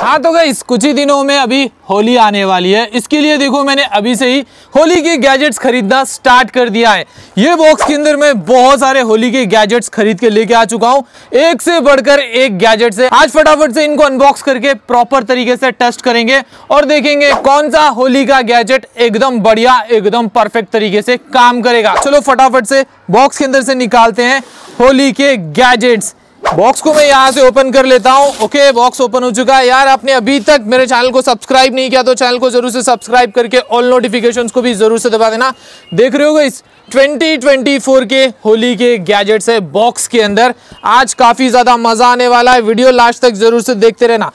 हाँ तो गाइस कुछ ही दिनों में अभी होली आने वाली है। इसके लिए देखो मैंने अभी से ही होली के गैजेट्स खरीदना स्टार्ट कर दिया है। ये बॉक्स के अंदर मैं बहुत सारे होली के गैजेट्स खरीद के लेके आ चुका हूँ, एक से बढ़कर एक गैजेट्स है। आज फटाफट से इनको अनबॉक्स करके प्रॉपर तरीके से टेस्ट करेंगे और देखेंगे कौन सा होली का गैजेट एकदम बढ़िया एकदम परफेक्ट तरीके से काम करेगा। चलो फटाफट से बॉक्स के अंदर से निकालते हैं होली के गैजेट्स। बॉक्स को मैं यहाँ से ओपन कर लेता हूँ। ओके, बॉक्स ओपन हो चुका है। यार आपने अभी तक मेरे चैनल को सब्सक्राइब नहीं किया तो चैनल को जरूर से सब्सक्राइब करके ऑल नोटिफिकेशंस को भी जरूर से दबा देना। देख रहे होगा इस 2024 के होली के गैजेट्स है बॉक्स के अंदर। आज काफ़ी ज़्यादा मज़ा आने वाला है, वीडियो लास्ट तक जरूर से देखते रहना।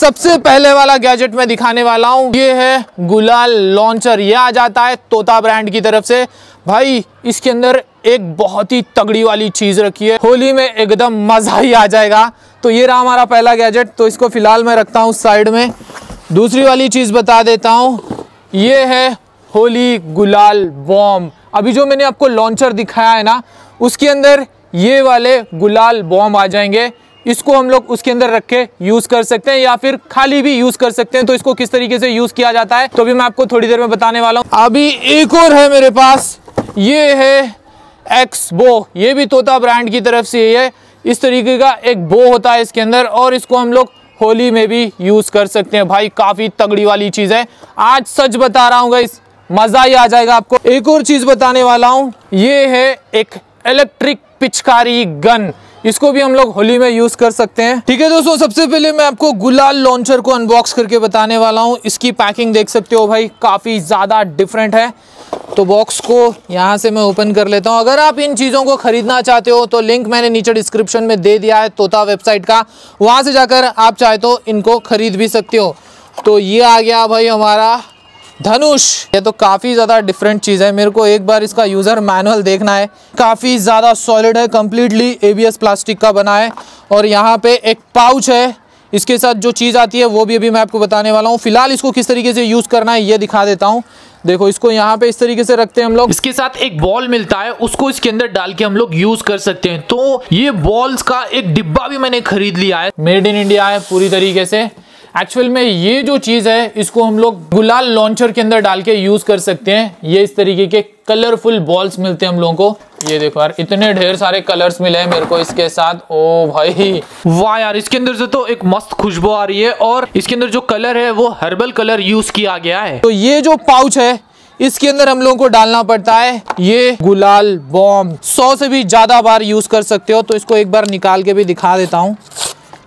सबसे पहले वाला गैजेट मैं दिखाने वाला हूँ, ये है गुलाल लॉन्चर। यह आ जाता है तोता ब्रांड की तरफ से। भाई इसके अंदर एक बहुत ही तगड़ी वाली चीज़ रखी है, होली में एकदम मज़ा ही आ जाएगा। तो ये रहा हमारा पहला गैजेट, तो इसको फ़िलहाल मैं रखता हूँ साइड में। दूसरी वाली चीज़ बता देता हूँ, ये है होली गुलाल बॉम्ब। अभी जो मैंने आपको लॉन्चर दिखाया है ना, उसके अंदर ये वाले गुलाल बॉम्ब आ जाएंगे। इसको हम लोग उसके अंदर रख के यूज़ कर सकते हैं या फिर खाली भी यूज़ कर सकते हैं। तो इसको किस तरीके से यूज़ किया जाता है तो अभी मैं आपको थोड़ी देर में बताने वाला हूँ। अभी एक और है मेरे पास, ये है एक्सबो। ये भी तोता ब्रांड की तरफ से ही है। इस तरीके का एक बो होता है इसके अंदर और इसको हम लोग होली में भी यूज़ कर सकते हैं। भाई काफ़ी तगड़ी वाली चीज़ है, आज सच बता रहा हूँ गाइस, मज़ा ही आ जाएगा आपको। एक और चीज़ बताने वाला हूँ, ये है एक इलेक्ट्रिक पिचकारी गन। इसको भी हम लोग होली में यूज़ कर सकते हैं। ठीक है दोस्तों, सबसे पहले मैं आपको गुलाल लॉन्चर को अनबॉक्स करके बताने वाला हूँ। इसकी पैकिंग देख सकते हो भाई, काफ़ी ज़्यादा डिफरेंट है। तो बॉक्स को यहाँ से मैं ओपन कर लेता हूँ। अगर आप इन चीज़ों को खरीदना चाहते हो तो लिंक मैंने नीचे डिस्क्रिप्शन में दे दिया है तोता वेबसाइट का, वहाँ से जाकर आप चाहे तो इनको खरीद भी सकते हो। तो ये आ गया भाई हमारा धनुष। ये तो काफ़ी ज़्यादा डिफरेंट चीज़ है, मेरे को एक बार इसका यूज़र मैनुअल देखना है। काफ़ी ज़्यादा सॉलिड है, कम्प्लीटली ABS प्लास्टिक का बना है। और यहाँ पे एक पाउच है, इसके साथ जो चीज़ आती है वो भी अभी मैं आपको बताने वाला हूँ। फिलहाल इसको किस तरीके से यूज़ करना है ये दिखा देता हूँ। देखो इसको यहाँ पे इस तरीके से रखते हैं हम लोग। इसके साथ एक बॉल मिलता है, उसको इसके अंदर डाल के हम लोग यूज कर सकते हैं। तो ये बॉल्स का एक डिब्बा भी मैंने खरीद लिया है, मेड इन इंडिया है पूरी तरीके से। एक्चुअल में ये जो चीज़ है इसको हम लोग गुलाल लॉन्चर के अंदर डाल के यूज कर सकते हैं। ये इस तरीके के कलरफुल बॉल्स मिलते हैं हम लोगों को। ये देखो यार, इतने ढेर सारे कलर्स मिले हैं मेरे को इसके साथ। ओ भाई वाह यार, इसके अंदर से तो एक मस्त खुशबू आ रही है और इसके अंदर जो कलर है वो हर्बल कलर यूज किया गया है। तो ये जो पाउच है इसके अंदर हम लोगों को डालना पड़ता है ये गुलाल बॉम्ब। 100 से भी ज़्यादा बार यूज कर सकते हो। तो इसको एक बार निकाल के भी दिखा देता हूँ।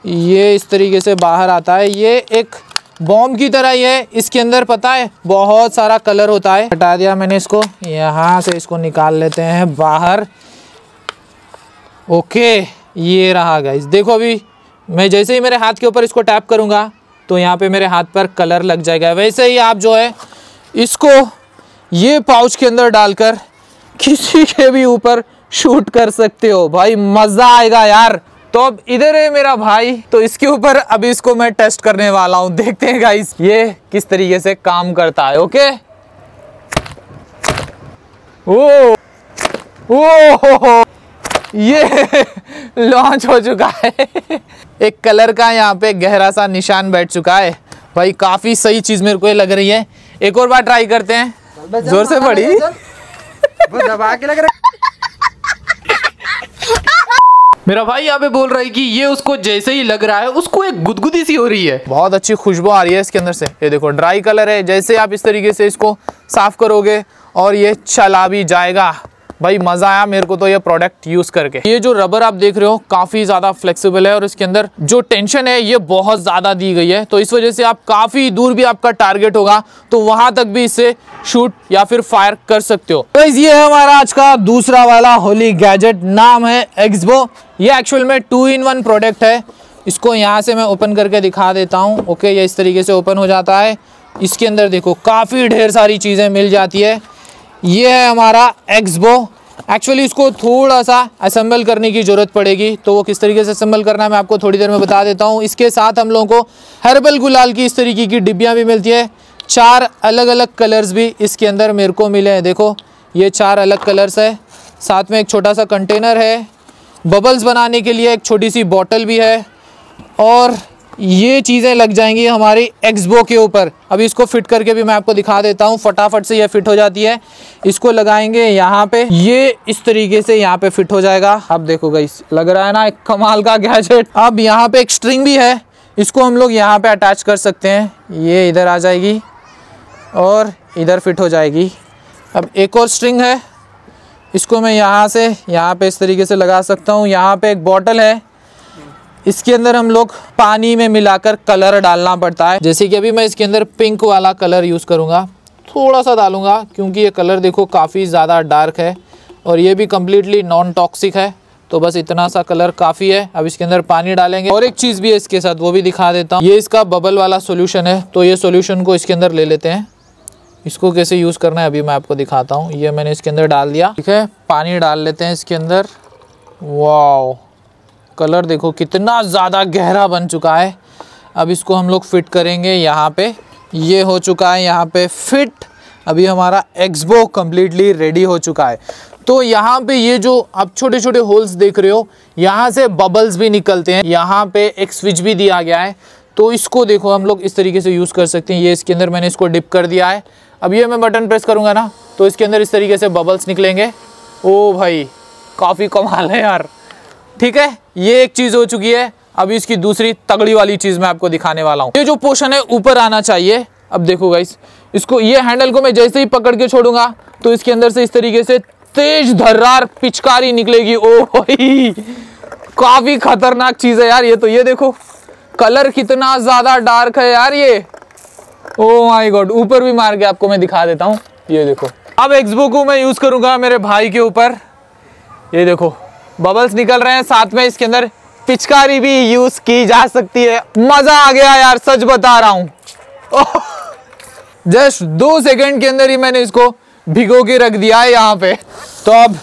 ये इस तरीके से बाहर आता है, ये एक बॉम्ब की तरह ही है। इसके अंदर पता है बहुत सारा कलर होता है। हटा दिया मैंने इसको, यहाँ से इसको निकाल लेते हैं बाहर। ओके ये रहा गाइस, देखो अभी मैं जैसे ही मेरे हाथ के ऊपर इसको टैप करूँगा तो यहाँ पे मेरे हाथ पर कलर लग जाएगा। वैसे ही आप जो है इसको ये पाउच के अंदर डालकर किसी के भी ऊपर शूट कर सकते हो। भाई मज़ा आएगा यार। तो अब इधर है मेरा भाई, तो इसके ऊपर अभी इसको मैं टेस्ट करने वाला हूँ। देखते हैं गाइस ये किस तरीके से काम करता है। ओके, ओ ओ हो हो, ये लॉन्च हो चुका है। एक कलर का यहाँ पे गहरा सा निशान बैठ चुका है। भाई काफ़ी सही चीज़ मेरे को ये लग रही है। एक और बार ट्राई करते हैं। जोर से पड़ी दबा के लग रहा है। मेरा भाई यहाँ पे बोल रहा है कि ये उसको जैसे ही लग रहा है उसको एक गुदगुदी सी हो रही है, बहुत अच्छी खुशबू आ रही है इसके अंदर से। ये देखो ड्राई कलर है, जैसे आप इस तरीके से इसको साफ करोगे और ये चला भी जाएगा। भाई मज़ा आया मेरे को तो ये प्रोडक्ट यूज़ करके। ये जो रबर आप देख रहे हो काफ़ी ज़्यादा फ्लेक्सिबल है और इसके अंदर जो टेंशन है ये बहुत ज़्यादा दी गई है। तो इस वजह से आप काफ़ी दूर भी आपका टारगेट होगा तो वहाँ तक भी इससे शूट या फिर फायर कर सकते हो। गाइस ये है हमारा आज का दूसरा वाला होली गैजेट, नाम है एक्सबो। ये एक्चुअल में 2-in-1 प्रोडक्ट है। इसको यहाँ से मैं ओपन करके दिखा देता हूँ। ओके, ये इस तरीके से ओपन हो जाता है। इसके अंदर देखो काफ़ी ढेर सारी चीज़ें मिल जाती है। ये है हमारा एक्सबो। एक्चुअली इसको थोड़ा सा असेंबल करने की ज़रूरत पड़ेगी, तो वो किस तरीके से असेंबल करना है मैं आपको थोड़ी देर में बता देता हूँ। इसके साथ हम लोगों को हर्बल गुलाल की इस तरीके की डिब्बियाँ भी मिलती है। 4 अलग अलग कलर्स भी इसके अंदर मेरे को मिले हैं। देखो ये 4 अलग कलर्स है, साथ में एक छोटा सा कंटेनर है, बबल्स बनाने के लिए एक छोटी सी बॉटल भी है और ये चीज़ें लग जाएंगी हमारी एक्सबो के ऊपर। अभी इसको फिट करके भी मैं आपको दिखा देता हूँ, फटाफट से ये फिट हो जाती है। इसको लगाएंगे यहाँ पे, ये इस तरीके से यहाँ पे फिट हो जाएगा। अब देखो गाइस, लग रहा है ना एक कमाल का गैजेट। अब यहाँ पे एक स्ट्रिंग भी है, इसको हम लोग यहाँ पे अटैच कर सकते हैं। ये इधर आ जाएगी और इधर फिट हो जाएगी। अब एक और स्ट्रिंग है, इसको मैं यहाँ से यहाँ पे इस तरीके से लगा सकता हूँ। यहाँ पे एक बॉटल है, इसके अंदर हम लोग पानी में मिलाकर कलर डालना पड़ता है। जैसे कि अभी मैं इसके अंदर पिंक वाला कलर यूज़ करूँगा, थोड़ा सा डालूँगा क्योंकि ये कलर देखो काफ़ी ज़्यादा डार्क है और ये भी कम्प्लीटली नॉन टॉक्सिक है, तो बस इतना सा कलर काफ़ी है। अब इसके अंदर पानी डालेंगे और एक चीज़ भी है इसके साथ, वो भी दिखा देता हूँ। ये इसका बबल वाला सोल्यूशन है, तो ये सोल्यूशन को इसके अंदर ले लेते हैं। इसको कैसे यूज़ करना है अभी मैं आपको दिखाता हूँ। ये मैंने इसके अंदर डाल दिया, ठीक है। पानी डाल लेते हैं इसके अंदर। वाओ, कलर देखो कितना ज़्यादा गहरा बन चुका है। अब इसको हम लोग फिट करेंगे यहाँ पे। ये हो चुका है यहाँ पे फिट। अभी हमारा एक्सबो कम्प्लीटली रेडी हो चुका है। तो यहाँ पे ये जो आप छोटे छोटे होल्स देख रहे हो, यहाँ से बबल्स भी निकलते हैं। यहाँ पे एक स्विच भी दिया गया है, तो इसको देखो हम लोग इस तरीके से यूज़ कर सकते हैं। ये इसके अंदर मैंने इसको डिप कर दिया है। अब ये मैं बटन प्रेस करूँगा ना, तो इसके अंदर इस तरीके से बबल्स निकलेंगे। ओ भाई, काफ़ी कमाल है यार। ठीक है, ये एक चीज़ हो चुकी है। अभी इसकी दूसरी तगड़ी वाली चीज़ मैं आपको दिखाने वाला हूँ। ये जो पोर्शन है ऊपर आना चाहिए। अब देखो गाइस, इसको ये हैंडल को मैं जैसे ही पकड़ के छोड़ूंगा तो इसके अंदर से इस तरीके से तेज धर्रार पिचकारी निकलेगी। ओ भाई, काफ़ी खतरनाक चीज़ है यार ये तो। ये देखो कलर कितना ज़्यादा डार्क है यार ये। ओ माय गॉड, ऊपर भी मार के आपको मैं दिखा देता हूँ। ये देखो, अब एक्सबो को मैं यूज़ करूँगा मेरे भाई के ऊपर। ये देखो बबल्स निकल रहे हैं, साथ में इसके अंदर पिचकारी भी यूज की जा सकती है। मजा आ गया यार, सच बता रहा हूँ। जस्ट 2 सेकंड के अंदर ही मैंने इसको भिगो के रख दिया है यहाँ पे। तो अब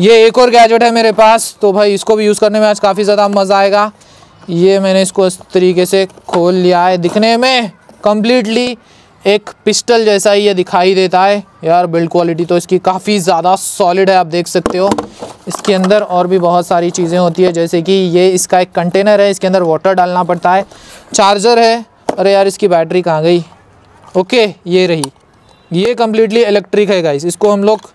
ये एक और गैजेट है मेरे पास, तो भाई इसको भी यूज करने में आज काफी ज्यादा मजा आएगा। ये मैंने इसको इस तरीके से खोल लिया है। दिखने में कंप्लीटली एक पिस्टल जैसा ही ये दिखाई देता है यार। बिल्ड क्वालिटी तो इसकी काफ़ी ज़्यादा सॉलिड है, आप देख सकते हो। इसके अंदर और भी बहुत सारी चीज़ें होती है, जैसे कि ये इसका एक कंटेनर है, इसके अंदर वाटर डालना पड़ता है। चार्जर है, अरे यार इसकी बैटरी कहाँ गई। ओके, ये रही। ये कम्प्लीटली इलेक्ट्रिक है गाइस, इसको हम लोग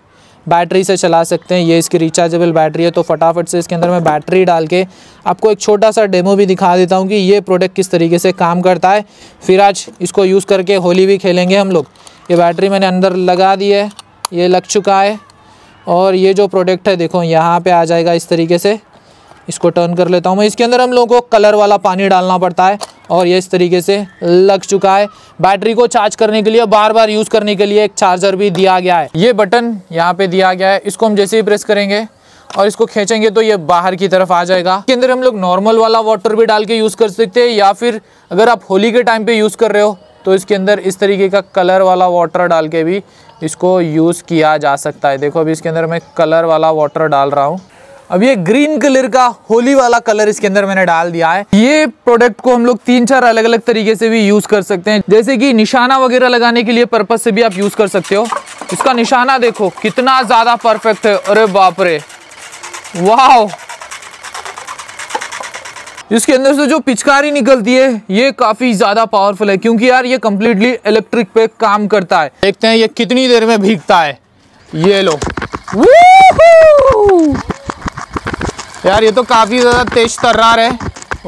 बैटरी से चला सकते हैं। ये इसकी रिचार्जेबल बैटरी है, तो फटाफट से इसके अंदर मैं बैटरी डाल के आपको एक छोटा सा डेमो भी दिखा देता हूँ कि ये प्रोडक्ट किस तरीके से काम करता है। फिर आज इसको यूज़ करके होली भी खेलेंगे हम लोग। ये बैटरी मैंने अंदर लगा दी है, ये लग चुका है। और ये जो प्रोडक्ट है देखो यहाँ पर आ जाएगा इस तरीके से। इसको टर्न कर लेता हूँ मैं। इसके अंदर हम लोगों को कलर वाला पानी डालना पड़ता है और ये इस तरीके से लग चुका है। बैटरी को चार्ज करने के लिए, बार बार यूज़ करने के लिए एक चार्जर भी दिया गया है। ये बटन यहाँ पे दिया गया है, इसको हम जैसे ही प्रेस करेंगे और इसको खींचेंगे तो ये बाहर की तरफ आ जाएगा। इसके अंदर हम लोग नॉर्मल वाला वाटर भी डाल के यूज़ कर सकते हैं, या फिर अगर आप होली के टाइम पर यूज़ कर रहे हो तो इसके अंदर इस तरीके का कलर वाला वाटर डाल के भी इसको यूज़ किया जा सकता है। देखो अभी इसके अंदर मैं कलर वाला वाटर डाल रहा हूँ। अब ये ग्रीन कलर का होली वाला कलर इसके अंदर मैंने डाल दिया है। ये प्रोडक्ट को हम लोग 3-4 अलग अलग तरीके से भी यूज कर सकते हैं, जैसे कि निशाना वगैरह लगाने के लिए पर्पस से भी आप यूज कर सकते हो। इसका निशाना देखो कितना ज्यादा परफेक्ट है, अरे बाप रे, वाह। इसके अंदर से जो पिचकारी निकलती है ये काफी ज्यादा पावरफुल है, क्योंकि यार ये कंप्लीटली इलेक्ट्रिक पे काम करता है। देखते हैं ये कितनी देर में भीगता है। ये लो, यार ये तो काफ़ी ज़्यादा तेज तर्रार है।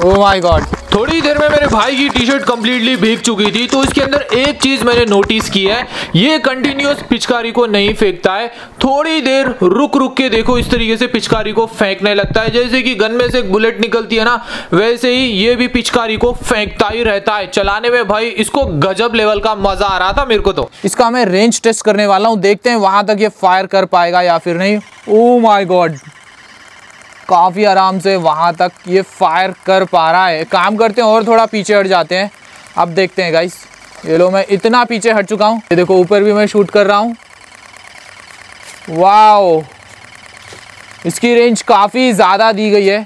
ओह माय गॉड, थोड़ी देर में मेरे भाई की टी शर्ट कम्प्लीटली भीग चुकी थी। तो इसके अंदर एक चीज़ मैंने नोटिस की है, ये कंटिन्यूस पिचकारी को नहीं फेंकता है। थोड़ी देर रुक रुक के देखो इस तरीके से पिचकारी को फेंकने लगता है। जैसे कि गन में से एक बुलेट निकलती है ना, वैसे ही ये भी पिचकारी को फेंकता ही रहता है। चलाने में भाई इसको गजब लेवल का मज़ा आ रहा था मेरे को। तो इसका मैं रेंज टेस्ट करने वाला हूँ, देखते हैं वहाँ तक ये फायर कर पाएगा या फिर नहीं। ओह माय गॉड, काफ़ी आराम से वहाँ तक ये फायर कर पा रहा है। काम करते हैं और थोड़ा पीछे हट जाते हैं, अब देखते हैं गाइस। ये लो, मैं इतना पीछे हट चुका हूँ। ये देखो ऊपर भी मैं शूट कर रहा हूँ। वाओ, इसकी रेंज काफ़ी ज़्यादा दी गई है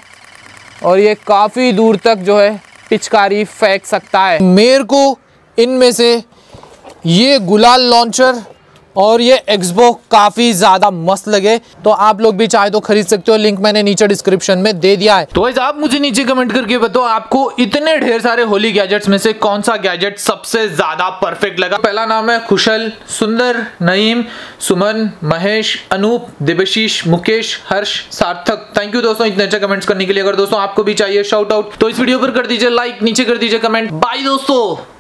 और ये काफ़ी दूर तक जो है पिचकारी फेंक सकता है। मेरे को इनमें से ये गुलाल लॉन्चर और ये एक्सबो काफी ज्यादा मस्त लगे तो आप लोग भी चाहे तो खरीद सकते हो। लिंक मैंने नीचे डिस्क्रिप्शन में दे दिया है। तो गाइस आप मुझे नीचे कमेंट करके बताओ आपको इतने ढेर सारे होली गैजेट्स में से कौन सा गैजेट सबसे ज्यादा परफेक्ट लगा। पहला नाम है खुशल, सुंदर, नईम, सुमन, महेश, अनूप, देवशीष, मुकेश, हर्ष, सार्थक। थैंक यू दोस्तों इतने अच्छे कमेंट्स करने के लिए। अगर दोस्तों आपको भी चाहिए शाउट आउट तो इस वीडियो पर कर दीजिए लाइक, नीचे कर दीजिए कमेंट। बाय दोस्तों।